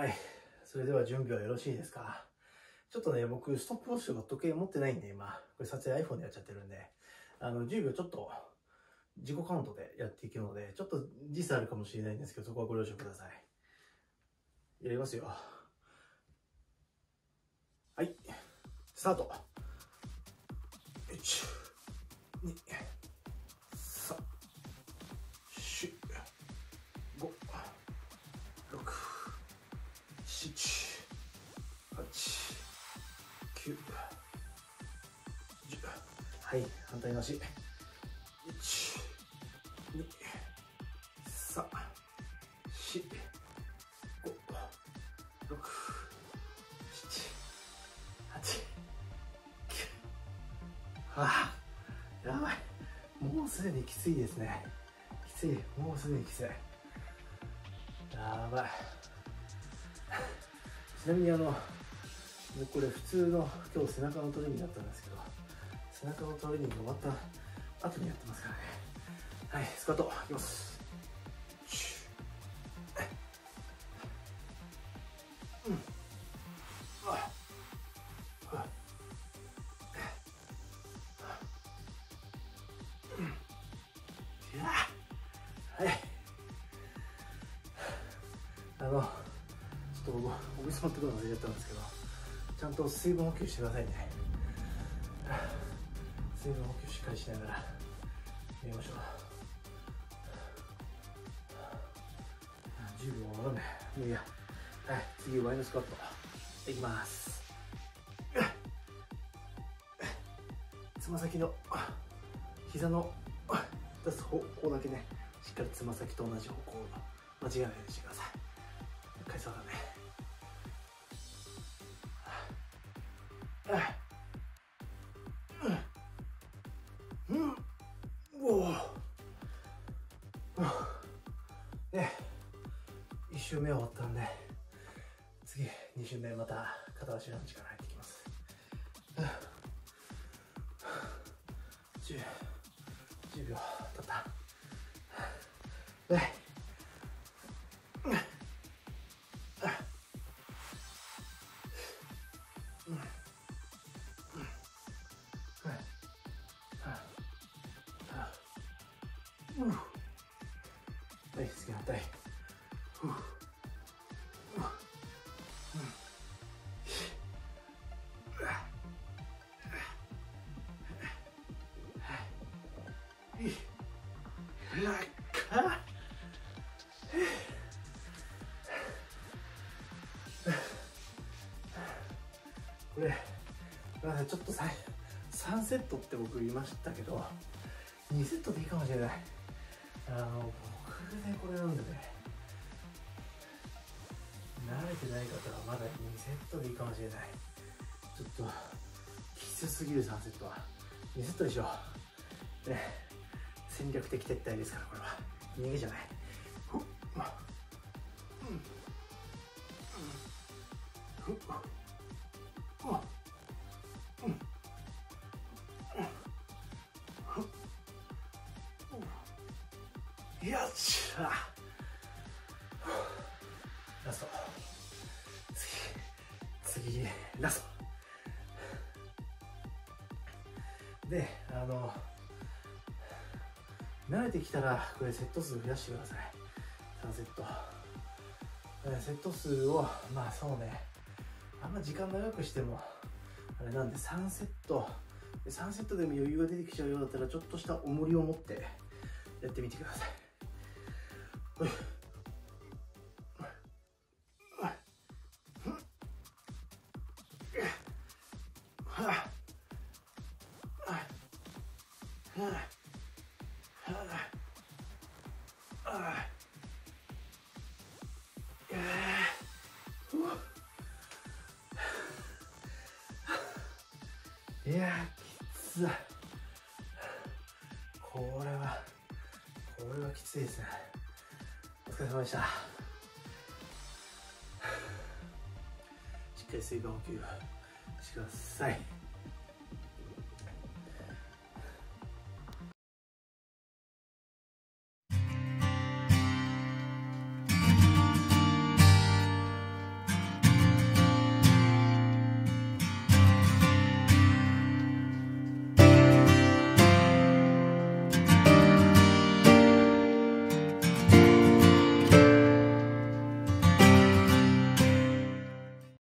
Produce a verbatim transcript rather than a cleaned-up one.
はい。それでは準備はよろしいですか？ちょっとね、僕、ストップウォッチとか時計持ってないんで、今、これ撮影 iPhone でやっちゃってるんで、あの、じゅうびょうちょっと、自己カウントでやっていくので、ちょっと時差あるかもしれないんですけど、そこはご了承ください。やりますよ。はい。スタート。いち、に、さん、よん、ご、ろく、なな、はち、きゅう、じゅう。はい、反対の足。ああ、やばい。もうすでにきついですね。きつい。もうすでにきつい。やばい。ちなみにあの、これ普通の今日背中のトレーニングだったんですけど、背中のトレーニング終わった後にやってますからね。はい、スクワットいきます。あの、ちょっと僕、お水持ってくるの忘れちゃったんですけど、ちゃんと水分補給してくださいね。水分補給しっかりしながらやりましょう。じゅうびょう終わらない。もういいや。はい、次、ワイドスクワット。いきます。つま先の、膝の出す方向だけね、しっかりつま先と同じ方向を間違えないようにしてください。回想だね。うんうんうんおーね、いち周目終わったんで、次に周目また片足ランジから入ってきます。じゅうびょう経った。はいはい、次反対。ふう。これ、まあ、ちょっとさ、さんセットって僕言いましたけど、にセットでいいかもしれない。あの僕ね、これなんでね、慣れてない方はまだにセットでいいかもしれない。ちょっときつすぎる。さんセットはにセットでしょね。戦略的撤退ですから、これは逃げじゃない。ふっ、まあ、うんうんふっ、まあよっしゃ。ラスト。次、次、ラスト。で、あの、慣れてきたら、これセット数増やしてください。さんセット。セット数を、まあそうね、あんま時間長くしても、あれなんでさんセット。さんセットでも余裕が出てきちゃうようだったら、ちょっとした重りを持ってやってみてください。はい、いやー、きつい。これはこれはきついですね。お疲れ様でした。しっかり水分補給してください。